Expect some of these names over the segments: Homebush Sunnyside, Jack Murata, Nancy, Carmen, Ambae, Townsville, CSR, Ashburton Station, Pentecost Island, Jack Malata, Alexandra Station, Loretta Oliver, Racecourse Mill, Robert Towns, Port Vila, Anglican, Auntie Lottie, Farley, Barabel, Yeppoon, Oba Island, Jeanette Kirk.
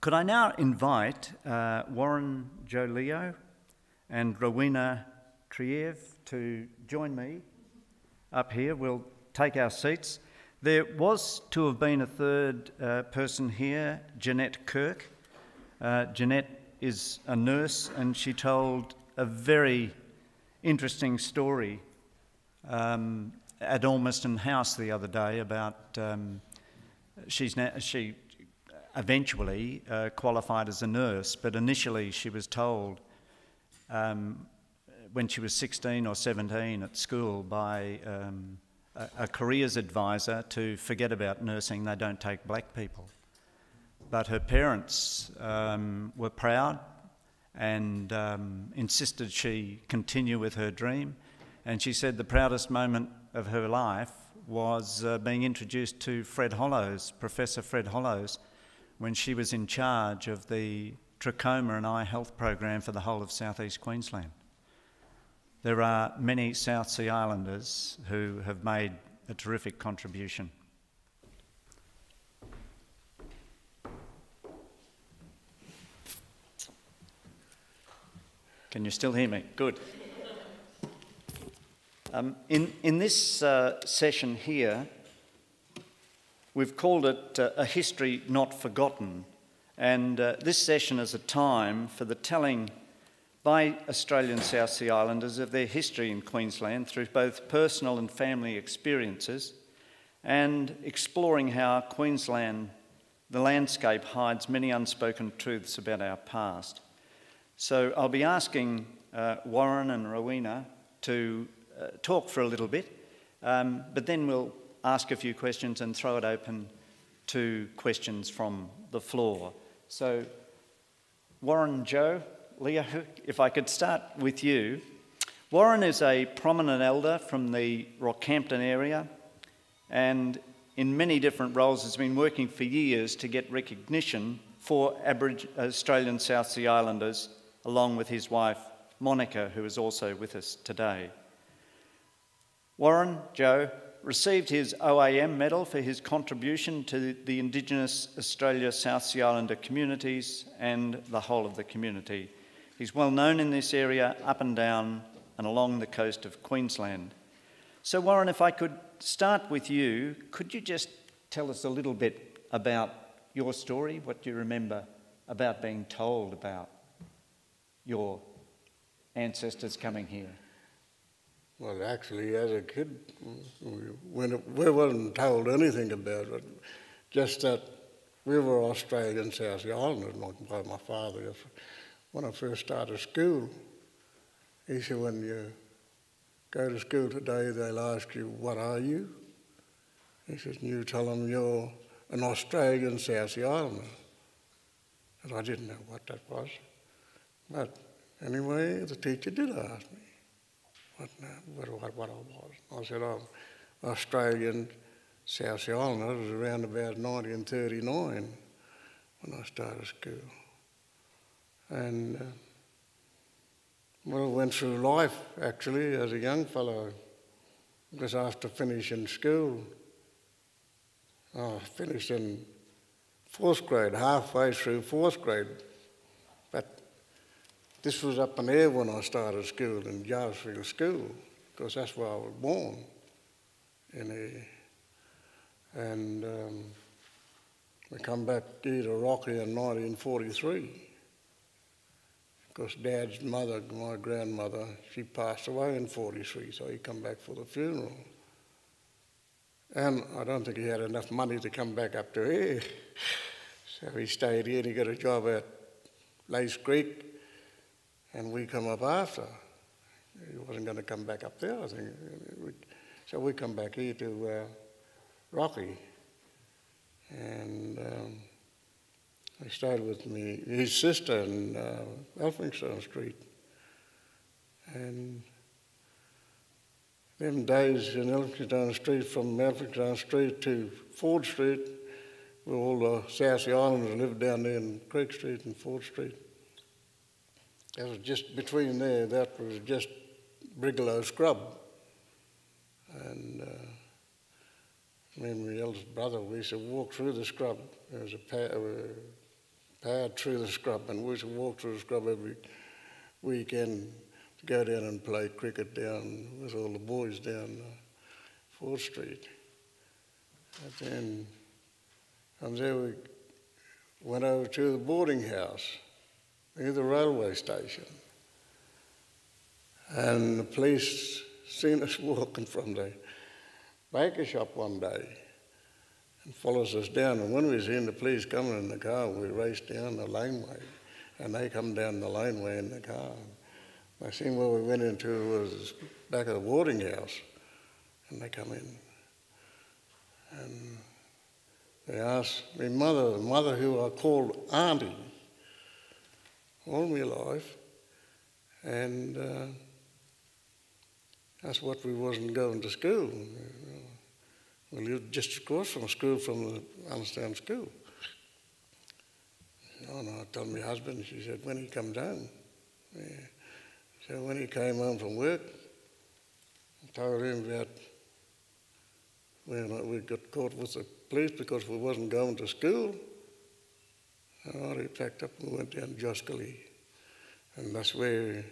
Could I now invite Warren Joelio and Rowena Triev to join me up here? We'll take our seats. There was to have been a third person here, Jeanette Kirk. Jeanette is a nurse, and she told a very interesting story at Ormiston House the other day about she eventually qualified as a nurse, but initially she was told when she was 16 or 17 at school by a careers advisor to forget about nursing, they don't take black people. But her parents were proud and insisted she continue with her dream, and she said the proudest moment of her life was being introduced to Fred Hollows, Professor Fred Hollows, when she was in charge of the trachoma and eye health program for the whole of southeast Queensland. There are many South Sea Islanders who have made a terrific contribution. Can you still hear me? Good. In this session here, we've called it A History Not Forgotten, and this session is a time for the telling by Australian South Sea Islanders of their history in Queensland through both personal and family experiences, and exploring how Queensland, the landscape, hides many unspoken truths about our past. So I'll be asking Warren and Rowena to talk for a little bit, but then we'll ask a few questions and throw it open to questions from the floor. So Warren Joelio, if I could start with you. Warren is a prominent elder from the Rockhampton area, and in many different roles has been working for years to get recognition for Australian South Sea Islanders, along with his wife Monica, who is also with us today. Warren Joe received his OAM medal for his contribution to the Indigenous Australia South Sea Islander communities and the whole of the community. He's well known in this area, up and down and along the coast of Queensland. So Warren, if I could start with you, could you just tell us a little bit about your story, what you remember about being told about your ancestors coming here? Well, actually, as a kid, we weren't told anything about it, just that we were Australian South Sea Islanders by my father. When I first started school, he said, when you go to school today, they'll ask you, what are you? He said, and you tell them you're an Australian South Sea Islander. And I didn't know what that was. But anyway, the teacher did ask me what I was. I said, I'm Australian South Sea Islander. It was around about 1939 when I started school. And well, I went through life, actually, as a young fellow, because after finishing school, I finished in fourth grade, halfway through fourth grade. But this was up in the air when I started school in Jarvis Field School, because that's where I was born. And we come back here to Rocky in 1943, because Dad's mother, my grandmother, she passed away in 43, so he come back for the funeral. And I don't think he had enough money to come back up to here. So he stayed here and he got a job at Lace Creek, and we come up after. He wasn't going to come back up there, I think. So we come back here to Rocky. And he stayed with me, his sister in Elphinstone Street. And them days in Elphinstone Street, from Elphinstone Street to Ford Street, where all the South Sea Islanders lived down there in Creek Street and Ford Street. That was just between there, that was just Brigalow Scrub. And me and my eldest brother, we used to walk through the scrub. There was a powered through the scrub, and we used to walk through the scrub every weekend to go down and play cricket down with all the boys down Ford Street. And then from there we went over to the boarding house near the railway station. And the police seen us walking from the baker shop one day and follows us down. And when we seen the police coming in the car, we raced down the laneway. And they come down the laneway in the car. And I seen where we went into was back of the boarding house. And they come in. And they asked me mother, the mother who I called Auntie all my life, and that's what we wasn't going to school. We lived just across from school, from the Elphinstone School. Oh, no, I told my husband, she said, when he comes home. Yeah. So when he came home from work, I told him about when we got caught with the police because we wasn't going to school. And he packed up and went down to Joskeleigh. And that's where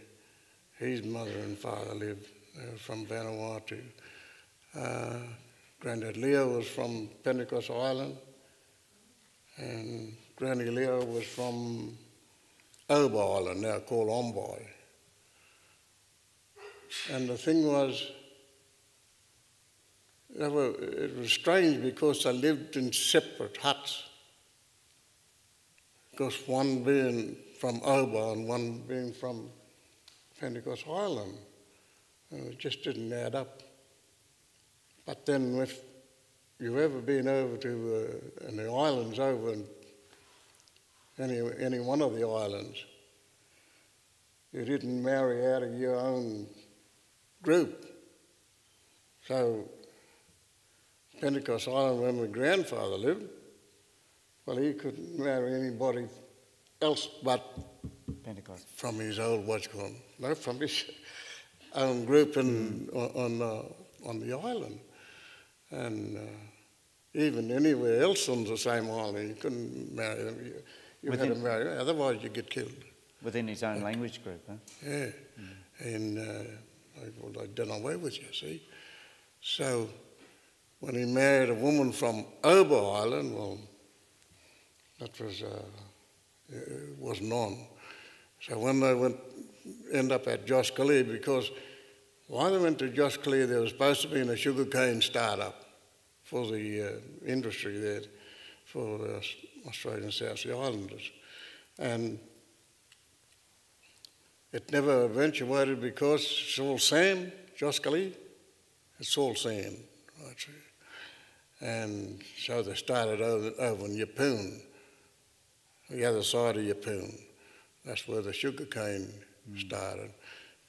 his mother and father lived. They were from Vanuatu. Grandad Leo was from Pentecost Island. And Granny Leo was from Oba Island, now called Ambae. And the thing was, it was strange because they lived in separate huts. Because one being from Oba and one being from Pentecost Island. And it just didn't add up. But then if you've ever been over to in the islands over in any one of the islands, you didn't marry out of your own group. So Pentecost Island, where my grandfather lived, well, he couldn't marry anybody else but Pentecost from his old from his own group in, on the island, and even anywhere else on the same island, you couldn't marry them. You had to marry them, otherwise you get killed. Within his own language group, huh? Yeah, and well, they'd done away with you, see. So when he married a woman from Oba Island, well, that was, it wasn't on. So when they went, end up at Joskeleigh, because while they went to Joskeleigh, there was supposed to be a sugarcane start-up for the industry there, for the Australian South Sea Islanders. And it never eventuated because it's all sand, Joskeleigh, it's all sand. Right. And so they started over in Yeppoon, the other side of Yeppoon. That's where the sugarcane started.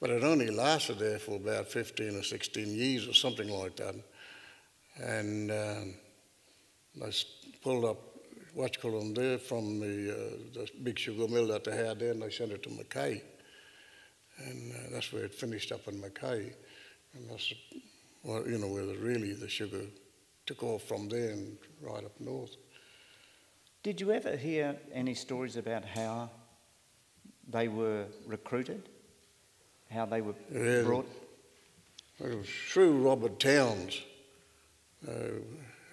But it only lasted there for about 15 or 16 years or something like that. And they pulled up there from the big sugar mill that they had there, and they sent it to Mackay. And that's where it finished up in Mackay. And that's, well, you know, where really the sugar took off from there and right up north. Did you ever hear any stories about how they were recruited? How they were brought? It was through Robert Towns, who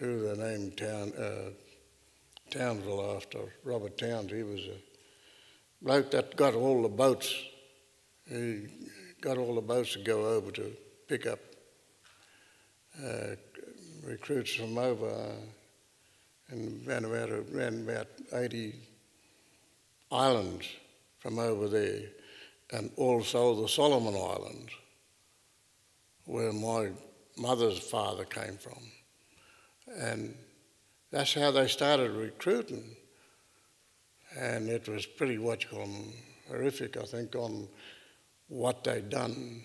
they named Townsville after. Robert Towns, he was a bloke that got all the boats. He got all the boats to go over to pick up recruits from over in Vanuatu, around about 80 islands from over there, and also the Solomon Islands, where my mother's father came from. And that's how they started recruiting. And it was pretty horrific, I think, on what they'd done.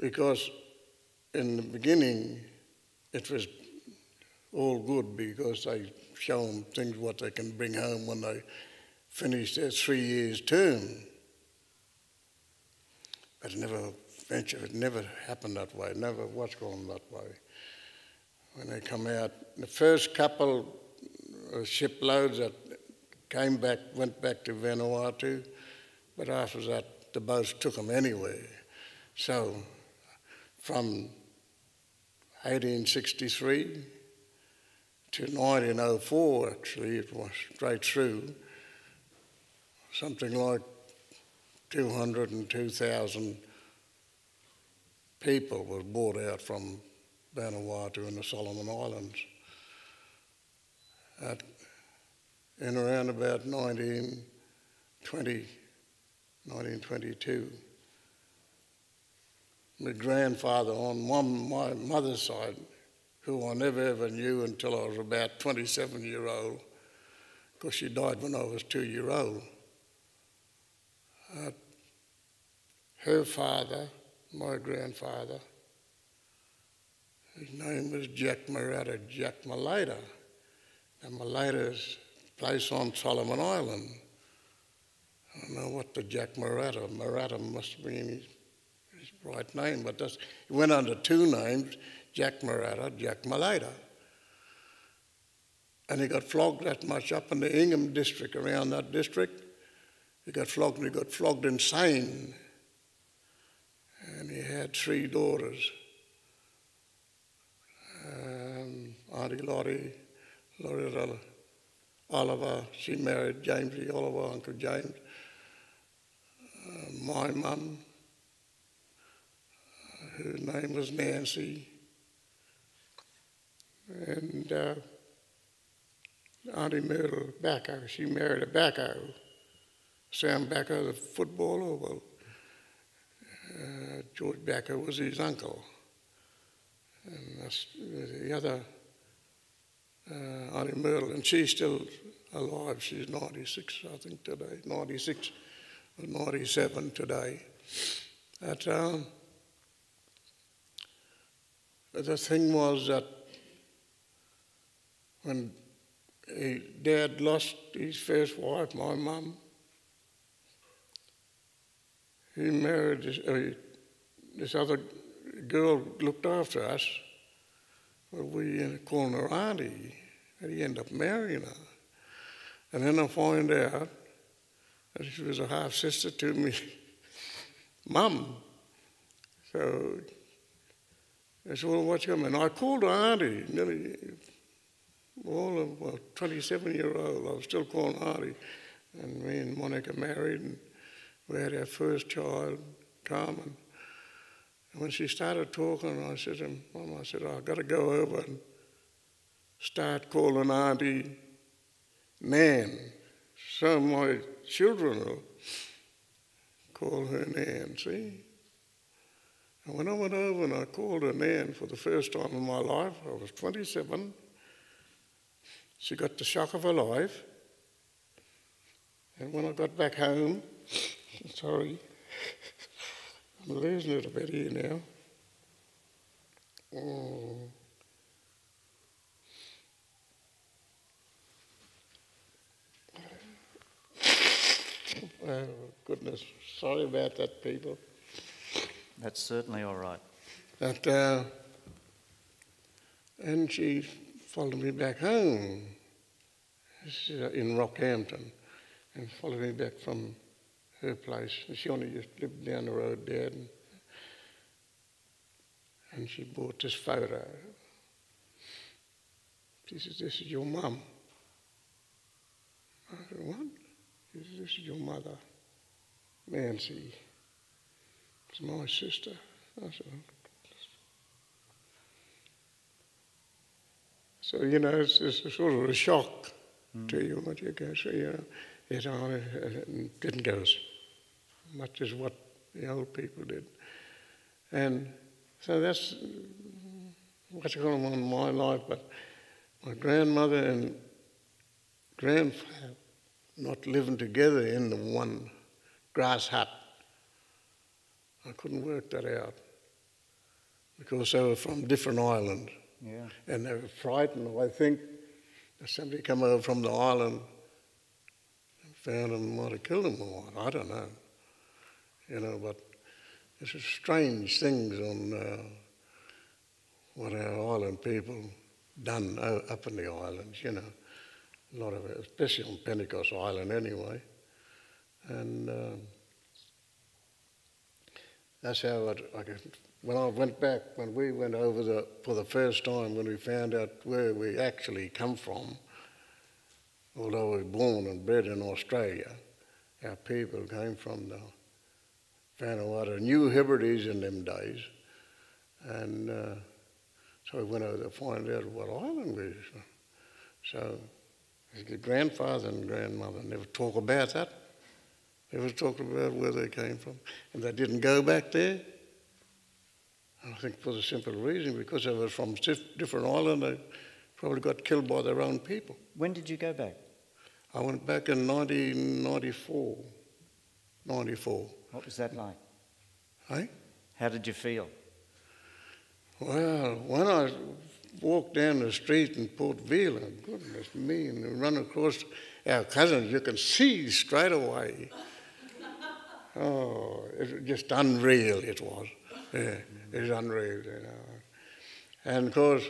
Because in the beginning, it was all good because they show them things what they can bring home when they finish their 3 years term. But it never happened that way, never that way. When they come out, the first couple shiploads that Came back, went back to Vanuatu, but after that the boats took them anywhere. So from 1863 to 1904, actually, it was straight through, something like 202,000 people were brought out from Vanuatu and the Solomon Islands in around about 1920, 1922. My grandfather on my mother's side, who I never ever knew until I was about 27-year-old, because she died when I was 2-year-old. Her father, my grandfather, his name was Jack Murata, Jack Malata. And Malata's place on Solomon Island. I don't know what the Jack Murata must have been his right name, but that's, it went under two names, Jack Murata, Jack Malata. And he got flogged that much up in the Ingham district, around that district. He got flogged insane. And he had 3 daughters. Auntie Lottie, Loretta Oliver, she married James E. Oliver, Uncle James. My mum, her name was Nancy. And Auntie Myrtle Backer, she married a Backer, Sam Backer, the footballer. Well, George Backer was his uncle. And that's the other Auntie Myrtle, and she's still alive. She's 96, I think, today, 96 or 97 today. But the thing was that when Dad lost his first wife, my mum, he married this other girl, looked after us. Well, we ended up calling her Auntie, and he ended up marrying her. And then I find out that she was a half-sister to me, Mum. So I said, well, what's coming? I called her Auntie, nearly all of, well, 27-year-old, I was still calling her Auntie. And me and Monica married, and we had our first child, Carmen. And when she started talking, I said to Mum, I said, I've got to go over and start calling Auntie Nan. So my children will call her Nan, see? And when I went over and I called her Nan for the first time in my life, I was 27. She got the shock of her life. And when I got back home, sorry. I'm losing it a bit here now. Oh. Oh, goodness. Sorry about that, people. That's certainly all right. But, and she followed me back home. This is in Rockhampton, and followed me back from her place. She only just lived down the road, Dad. And she bought this photo. She says, this is your mum. I said, what? She says, this is your mother, Nancy. It's my sister. I said, so, you know, it's a sort of a shock to you what you go see, you know. It didn't go as much as what the old people did. And so that's what's going on in my life. But my grandmother and grandfather not living together in the one grass hut. I couldn't work that out because they were from different islands. Yeah. And they were frightened, I think, that somebody come over from the island found them, might have killed them or what, I don't know. You know, but it's strange things on what our island people done up in the islands, you know. a lot of it, especially on Pentecost Island anyway. And that's how I could, when I went back, when we went over the, for the first time, when we found out where we actually come from, although we were born and bred in Australia, our people came from the Vanuatu, New Hebrides in them days, and so we went over to find out what island we were from. So your grandfather and grandmother never talk about that. They were talking about where they came from, and they didn't go back there. And I think for the simple reason, because they were from different islands, they probably got killed by their own people. When did you go back? I went back in 1994. 94. What was that like? Hey? How did you feel? Well, when I walked down the street in Port Vila, goodness me, and run across our cousins, you can see straight away. Oh, it was just unreal it was. Yeah, it was unreal, you know. And of course,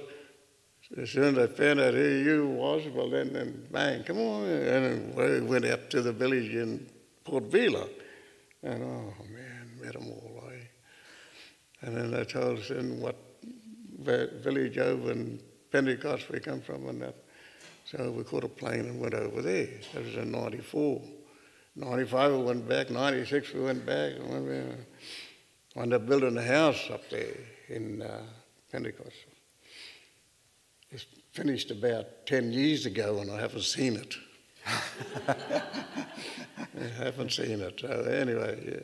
as soon as I found out who you was, well then bang, come on. And we went up to the village in Port Vila. And oh man, met them all, eh? And then they told us in what village over in Pentecost we come from and that. So we caught a plane and went over there. That was in 94. 95 we went back, 96 we went back. I ended up building a house up there in Pentecost. It's finished about 10 years ago and I haven't seen it. I haven't seen it. So anyway,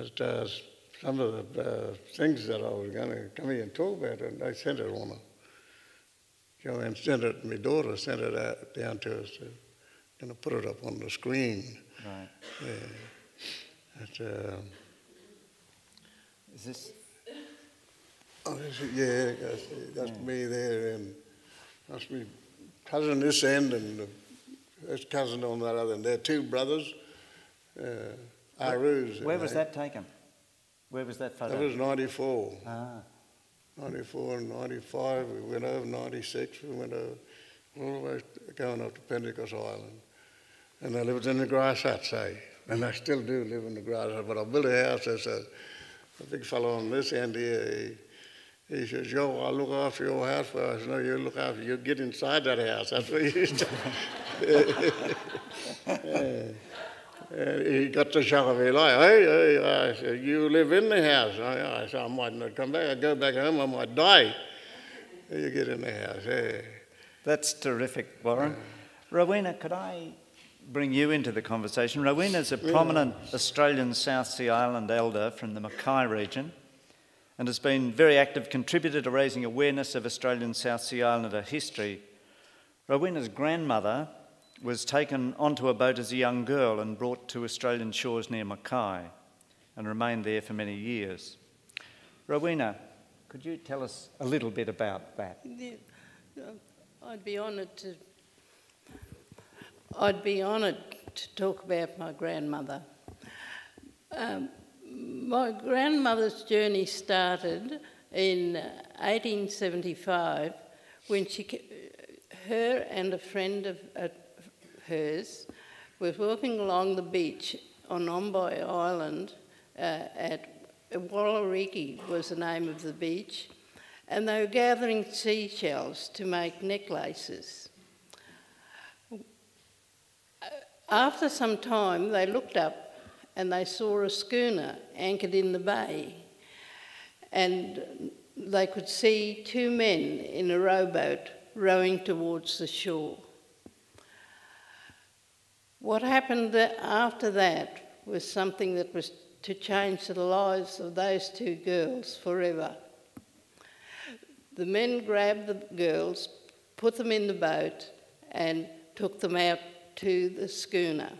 yeah. It, some of the things that I was going to come here and talk about, and they sent it on. Joanne sent it, my daughter sent it out down to us. I'm going to put it up on the screen. Right. Yeah. It, is this? Oh, yeah, that's me there, and that's me cousin this end, and his cousin on that other end. They're two brothers, Arus. Where was that taken? Where was that photo? That was 94. Ah. 94 and 95, we went over, 96, we went over, all the way going up to Pentecost Island. And they lived in the grass huts, eh? And they still do live in the grass huts, but I built a house, there's a big fellow on this end here, he says, yo, I'll look after your house for us. No, you look after, you get inside that house, that's what he used to do. He got to Joskeleigh. Hey, I said, you live in the house. I said, I might not come back. I go back home, I might die. You get in the house. Hey. That's terrific, Warren. Rowena, could I bring you into the conversation? Rowena's a prominent Australian South Sea Island elder from the Mackay region and has been a very active contributor to raising awareness of Australian South Sea Islander history. Rowena's grandmother was taken onto a boat as a young girl and brought to Australian shores near Mackay and remained there for many years. Rowena, could you tell us a little bit about that? Yeah, I'd be honoured to talk about my grandmother. My grandmother's journey started in 1875 when her and a friend of hers was walking along the beach on Ambae Island at Wallariki was the name of the beach, and they were gathering seashells to make necklaces. After some time, they looked up and they saw a schooner anchored in the bay, and they could see two men in a rowboat rowing towards the shore. What happened after that was something that was to change the lives of those two girls forever. The men grabbed the girls, put them in the boat, and took them out to the schooner.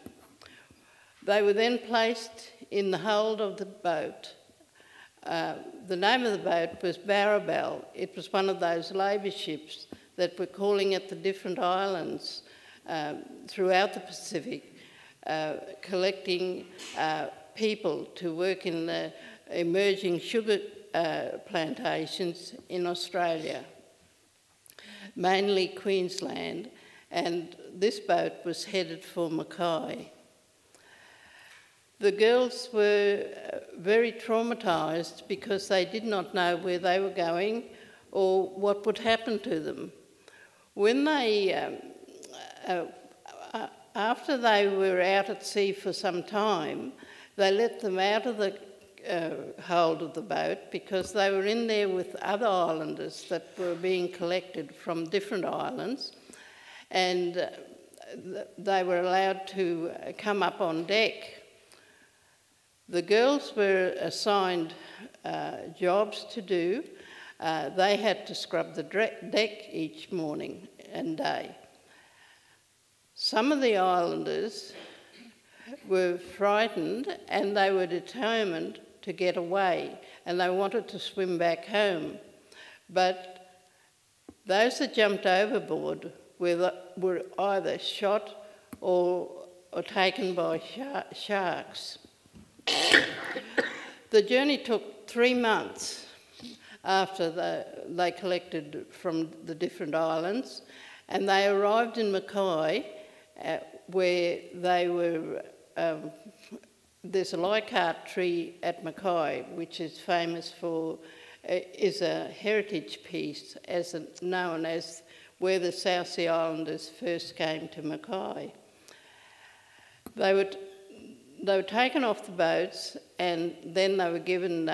They were then placed in the hold of the boat. The name of the boat was Barabel. It was one of those labour ships that were calling at the different islands throughout the Pacific, collecting people to work in the emerging sugar plantations in Australia, mainly Queensland, and this boat was headed for Mackay. The girls were very traumatised because they did not know where they were going or what would happen to them. When they, after they were out at sea for some time, they let them out of the hold of the boat because they were in there with other islanders that were being collected from different islands, and they were allowed to come up on deck. The girls were assigned jobs to do. They had to scrub the deck each morning and day. Some of the islanders were frightened and they were determined to get away and they wanted to swim back home. But those that jumped overboard were either shot or taken by sharks. The journey took 3 months after they collected from the different islands, and they arrived in Mackay where they were, there's a Leichhardt tree at Mackay which is famous for, is a heritage piece as known as where the South Sea Islanders first came to Mackay. They were taken off the boats and then they were given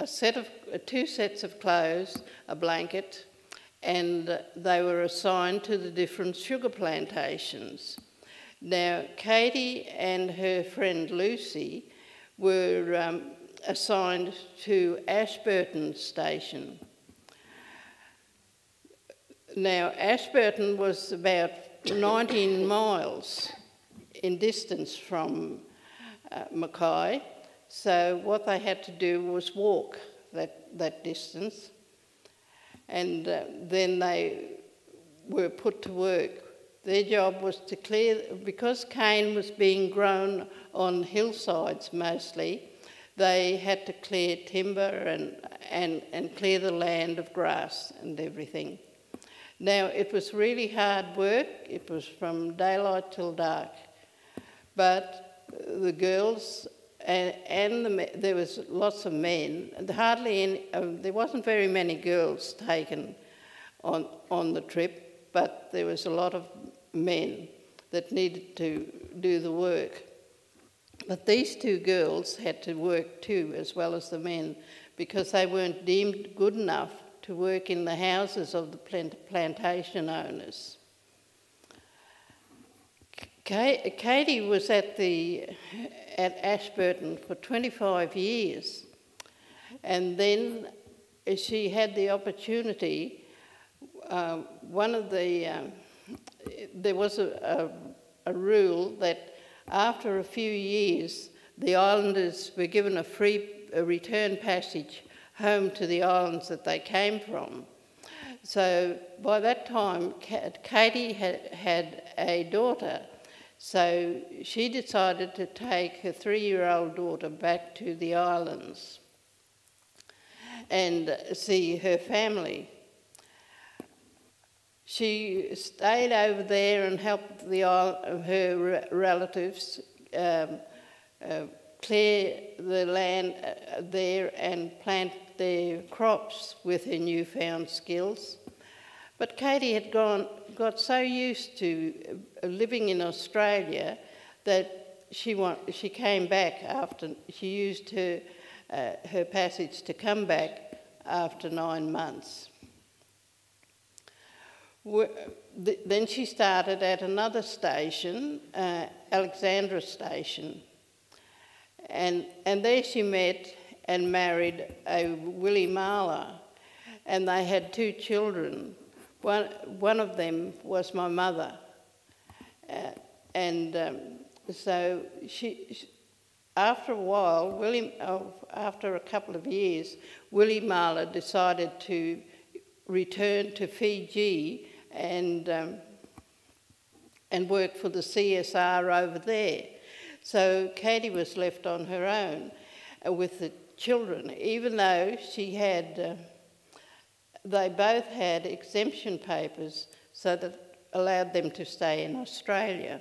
two sets of clothes, a blanket, and they were assigned to the different sugar plantations. Now, Katie and her friend Lucy were assigned to Ashburton Station. Now, Ashburton was about 19 miles in distance from Mackay, so what they had to do was walk that distance, and then they were put to work. Their job was to clear, because cane was being grown on hillsides mostly, they had to clear timber and clear the land of grass and everything. Now, it was really hard work. It was from daylight till dark. But the girls and the men, there was lots of men. Hardly any, there wasn't very many girls taken on the trip, but there was a lot of men that needed to do the work. But these two girls had to work too, as well as the men, because they weren't deemed good enough to work in the houses of the plantation owners. Katie was at Ashburton for 25 years, and then she had the opportunity. There was a rule that after a few years, the islanders were given a return passage home to the islands that they came from. So by that time, Katie had a daughter. So she decided to take her 3-year-old daughter back to the islands and see her family. She stayed over there and helped her relatives clear the land there and plant their crops with her newfound skills. But Katie had got so used to living in Australia that she came back after, she used her passage to come back after 9 months. Then she started at another station, Alexandra Station, and there she met and married a Willie Marler, and they had 2 children. One of them was my mother, so she after a while, after a couple of years, Willie Marler decided to return to Fiji and work for the CSR over there. So Katie was left on her own with the children, even though she had. They both had exemption papers so that allowed them to stay in Australia.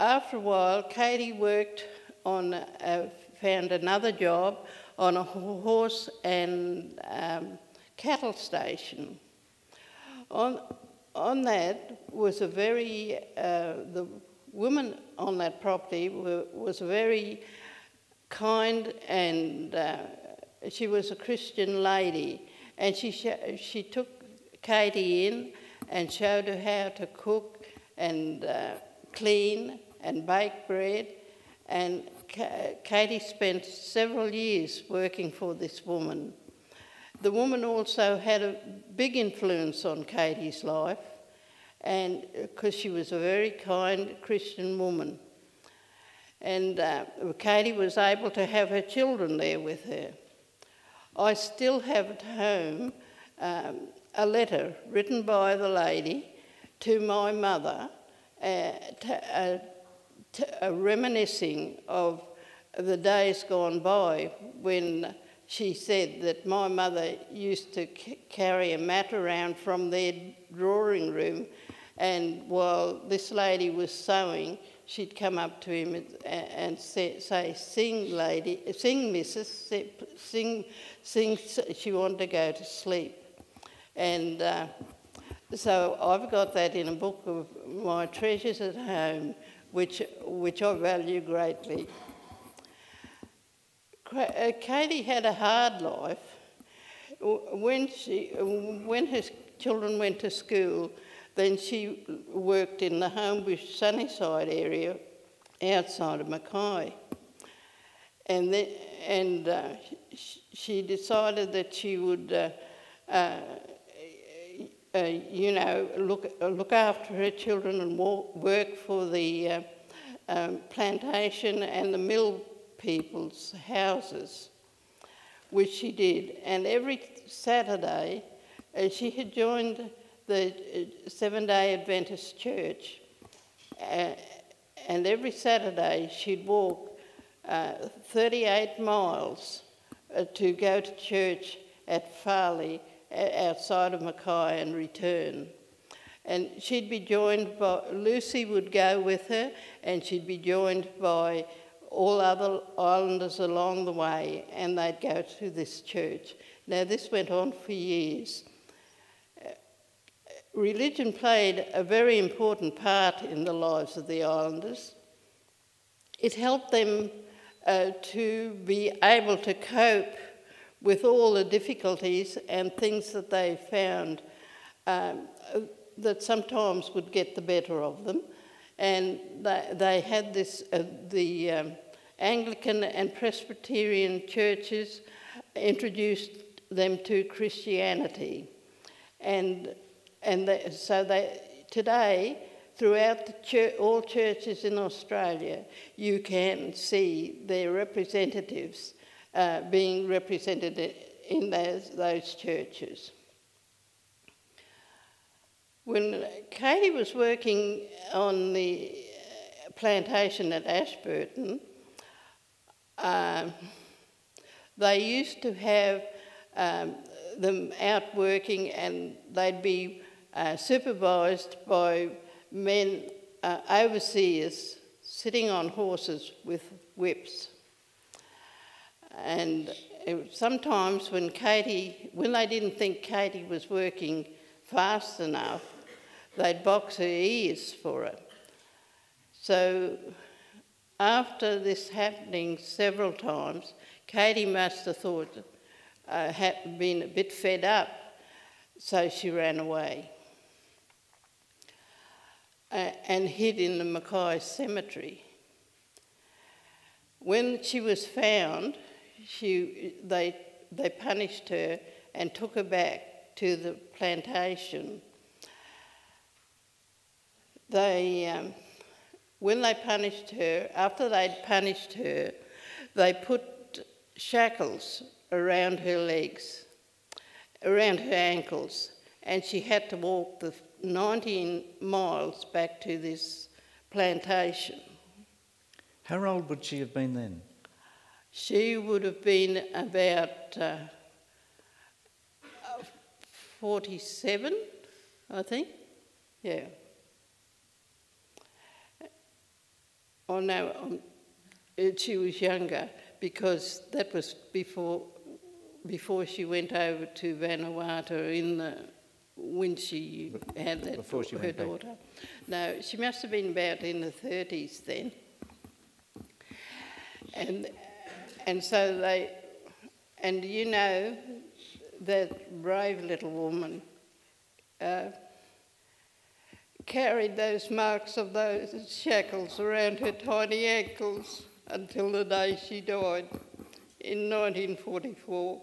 After a while, Katie found another job on a horse and cattle station. On that was a very, the woman on that property was very kind, and she was a Christian lady, and she took Katie in and showed her how to cook and clean and bake bread, and Katie spent several years working for this woman. The woman also had a big influence on Katie's life, and because she was a very kind Christian woman. And Katie was able to have her children there with her. I still have at home a letter written by the lady to my mother, reminiscing of the days gone by when she said that my mother used to carry a mat around from their drawing room, and while this lady was sewing, she'd come up to him and say, "Sing, lady, sing, missus, sing, sing." She wanted to go to sleep. And so I've got that in a book of my treasures at home, which I value greatly. Katie had a hard life. When her children went to school, then she worked in the Homebush Sunnyside area outside of Mackay. And then, she decided that she would, you know, look after her children and work for the plantation and the mill people's houses, which she did. And every Saturday, she had joined the Seventh-day Adventist Church, and every Saturday she'd walk 38 miles to go to church at Farley, outside of Mackay, and return. And she'd be joined by, Lucy would go with her, and she'd be joined by all other islanders along the way, and they'd go to this church. Now this went on for years. Religion played a very important part in the lives of the islanders. It helped them to be able to cope with all the difficulties and things that they found that sometimes would get the better of them. And they had this, the Anglican and Presbyterian churches introduced them to Christianity. So today, throughout all churches in Australia, you can see their representatives being represented in those churches. When Katie was working on the plantation at Ashburton, they used to have them out working, and they'd be supervised by men, overseers, sitting on horses with whips. And sometimes when they didn't think Katie was working fast enough, they'd box her ears for it. So after this happening several times, Katie must have thought, had been a bit fed up, so she ran away and hid in the Mackay cemetery. When she was found, they punished her and took her back to the plantation. When they punished her, after they'd punished her, they put shackles around her legs, around her ankles, and she had to walk the 19 miles back to this plantation. How old would she have been then? She would have been about 47, I think. Yeah. Oh, no, she was younger because that was before she went over to Vanuatu in the, when she had that, before she her daughter. Back. No, she must have been about in the 30s then. And so they, and you know, that brave little woman carried those marks of those shackles around her tiny ankles until the day she died in 1944.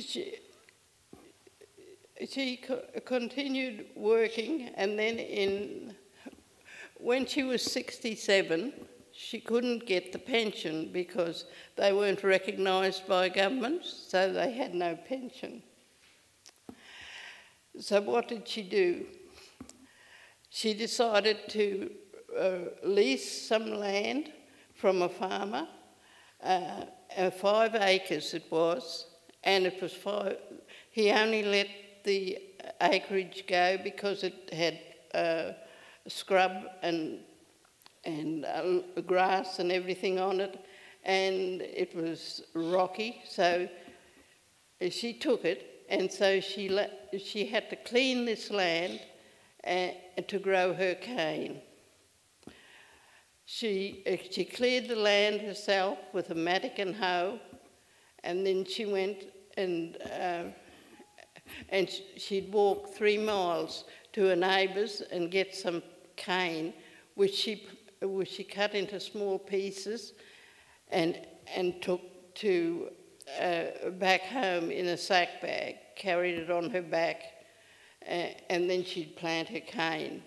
She continued working, and then when she was 67, she couldn't get the pension because they weren't recognised by government, so they had no pension. So what did she do? She decided to lease some land from a farmer, 5 acres it was, and it was five. He only let the acreage go because it had scrub and grass and everything on it, and it was rocky, so she took it, and so she had to clean this land to grow her cane. She cleared the land herself with a mattock and hoe, and then she went and she'd walk 3 miles to her neighbour's and get some cane, which she cut into small pieces and took to back home in a sack bag, carried it on her back, and then she'd plant her cane.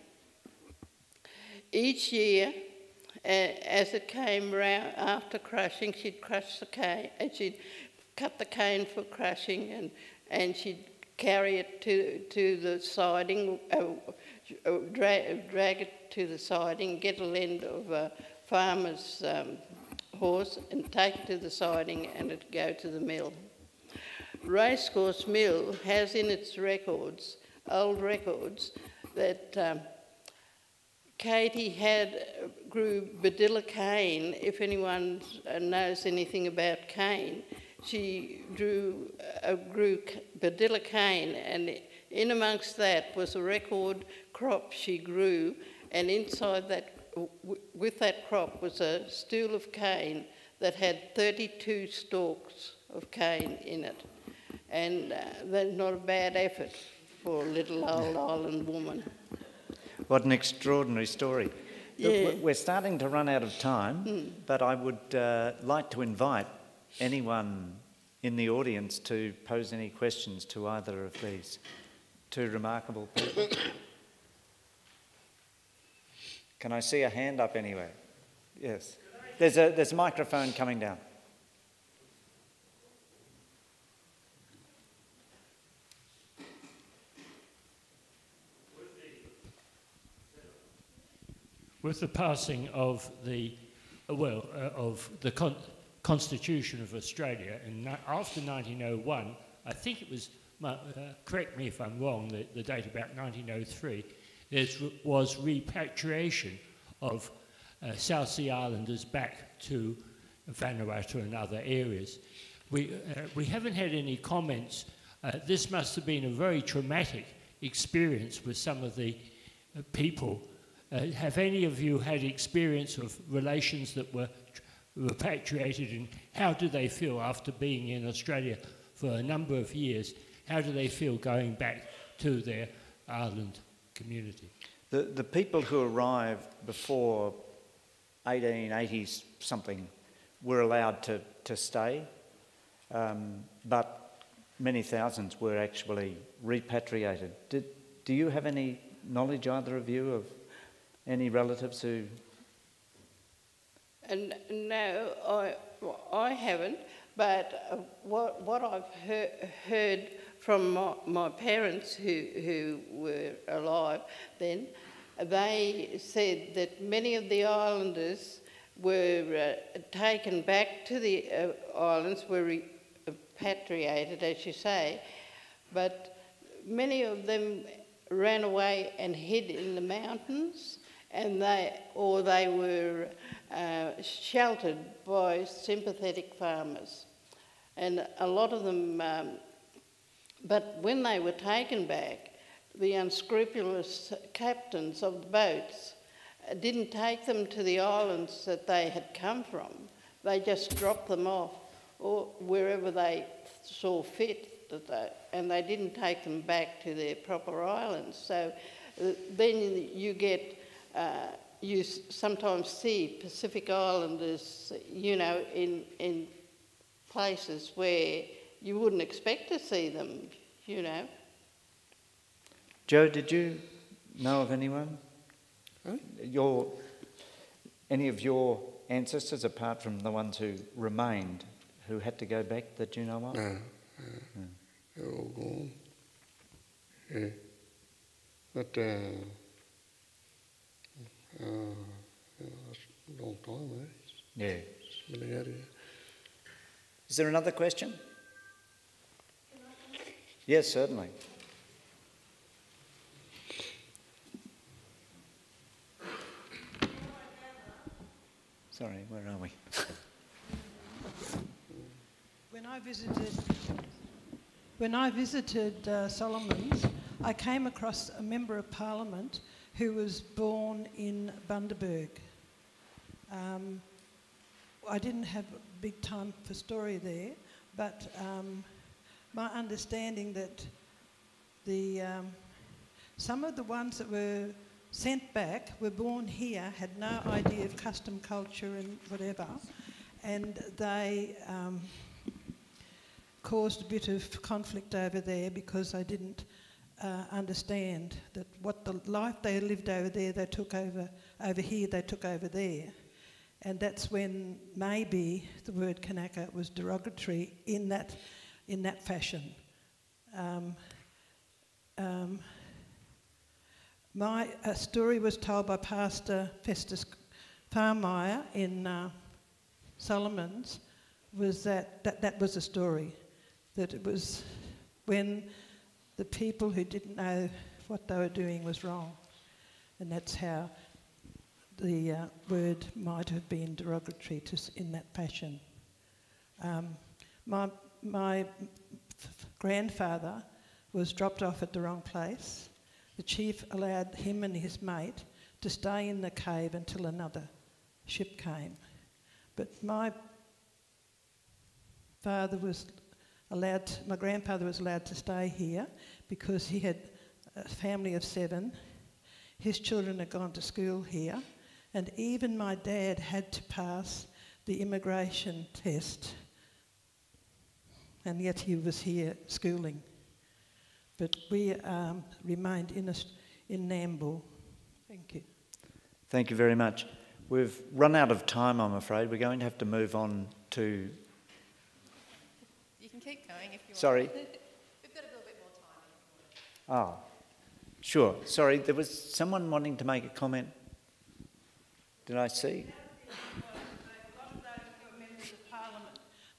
Each year, as it came round after crushing, she'd crush the cane, and she'd cut the cane for crushing, and she'd carry it to the siding, drag it to the siding, get a lend of a farmer's horse and take it to the siding, and it'd go to the mill. Racecourse Mill has in its records, old records, that Katie grew Badilla cane. If anyone knows anything about cane, she grew Badilla cane, and in amongst that was a record crop she grew, and inside that, with that crop, was a stool of cane that had 32 stalks of cane in it. And that's not a bad effort for a little old island woman. What an extraordinary story. Yeah. Look, we're starting to run out of time, but I would like to invite anyone in the audience to pose any questions to either of these two remarkable people. Can I see a hand up anyway? Yes. There's a microphone coming down. With the passing of the Constitution of Australia, and after 1901, I think it was, correct me if I'm wrong, the date about 1903, there was repatriation of South Sea Islanders back to Vanuatu and other areas. We haven't had any comments. This must have been a very traumatic experience with some of the people. Have any of you had experience of relations that were repatriated, and how do they feel after being in Australia for a number of years? How do they feel going back to their island community? The people who arrived before 1880s-something were allowed to stay, but many thousands were actually repatriated. Do you have any knowledge, either of you, of any relatives who... And no, I haven't, but what I've heard from my parents who were alive then, they said that many of the islanders were taken back to the islands, were expatriated, as you say, but many of them ran away and hid in the mountains, and they were sheltered by sympathetic farmers. And a lot of them, but when they were taken back, the unscrupulous captains of the boats didn't take them to the islands that they had come from. They just dropped them off or wherever they saw fit, and they didn't take them back to their proper islands. So then you get, you sometimes see Pacific Islanders, you know, in places where you wouldn't expect to see them, you know. Joe, did you know of anyone? Any of your ancestors, apart from the ones who remained, who had to go back, that you know of? No. They're all gone. Yeah. But that's a long time, eh? Yeah. Really out of here. Is there another question? Yes, certainly. Sorry, where are we? When I visited Solomons, I came across a member of Parliament who was born in Bundaberg. I didn't have a big time for story there, but my understanding that the some of the ones that were sent back, were born here, had no idea of custom, culture and whatever, and they caused a bit of conflict over there because they didn't understand that what the life they lived over there, they took over here, they took over there. And that's when maybe the word Kanaka was derogatory in that fashion. A story was told by Pastor Festus Farmire in Solomons, was that was a story, that it was when the people who didn't know what they were doing was wrong, and that's how the word might have been derogatory in that fashion. My grandfather was dropped off at the wrong place. The chief allowed him and his mate to stay in the cave until another ship came. But my grandfather was allowed to stay here because he had a family of 7. His children had gone to school here, and even my dad had to pass the immigration test, and yet he was here schooling. But we remained in Nambour. Thank you. Thank you very much. We've run out of time, I'm afraid. We're going to have to move on to... You can keep going if you want. Sorry. We've got a little bit more time. Oh, sure. Sorry, there was someone wanting to make a comment. Did I see?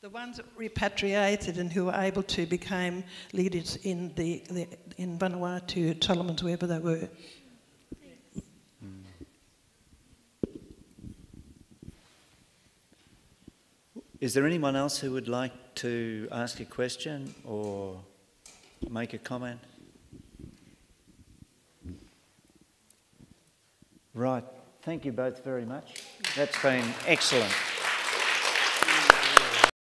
The ones that repatriated and who were able to became leaders in in Vanuatu, Solomons, wherever they were. Is there anyone else who would like to ask a question or make a comment? Right. Thank you both very much. That's been excellent.